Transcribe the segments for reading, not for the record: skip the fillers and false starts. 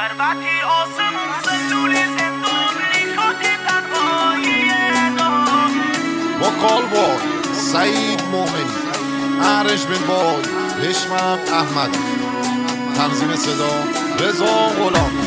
هر وقتی آسمون سلول زندون لیکات تنهایی دام وکال بار سعید مومنی عرش بن بای هشمم احمد تنظیم صدا رضا غلام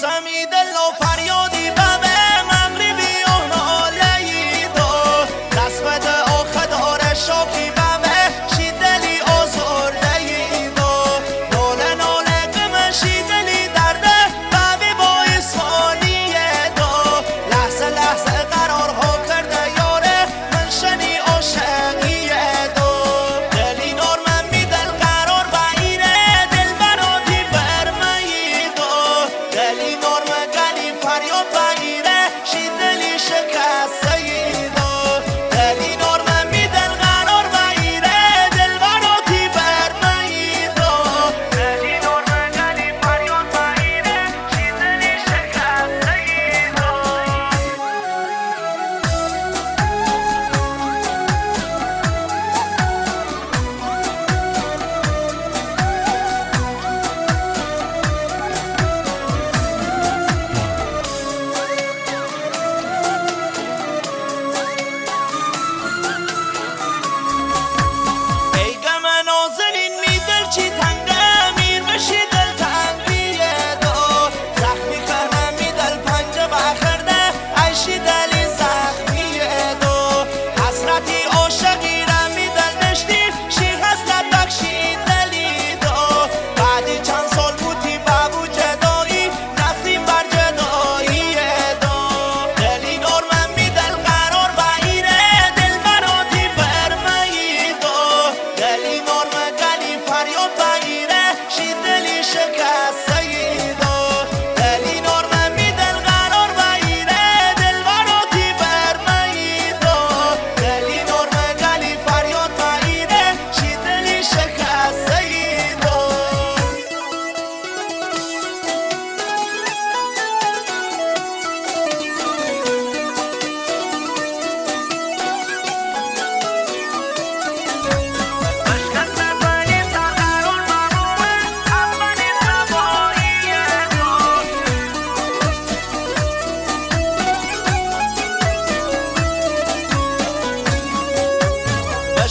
سمی دل و فریادی بم مغربی و نالی دار دست بده آخد آره شاکی بم شیدلی آزارده ای دار ناله ناله قمه شیدلی درده ببی بای ثانیه دار لحظه لحظه قرارها کرده یاره من شنی عاشقیه دار دلی نارمن بی دل قرار بعیره دل برادی برمهی دار دلی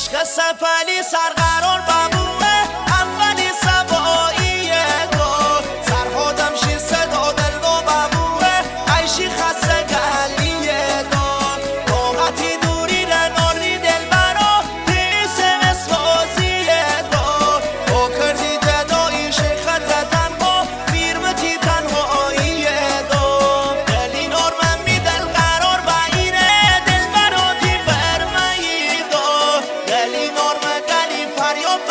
عشق سفلی سرقرار ببومه اولی سباییه دار سرها دمشی صدا دل و ببومه عیشی خسته گلیه دار طاقتی دوری رناری دل برا دیسه مسوازیه دار با کردی جدایی شیخت تنها میرمتی تنهاییه دار دلی نارمن می دل قرار بعیره دل برا دی برمهی دار دلی نارمن گلی فریاد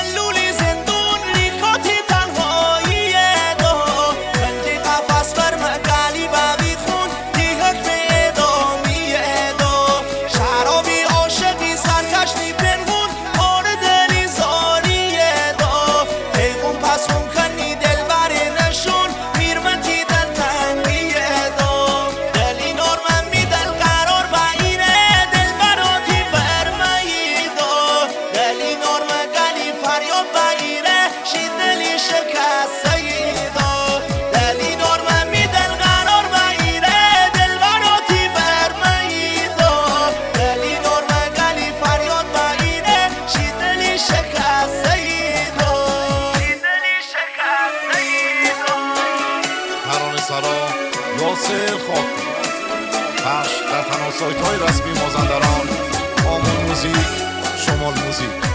سرا یاسر خاکی پخش در تناسایت های رسمی مازندران آمون موزیک شمال موزیک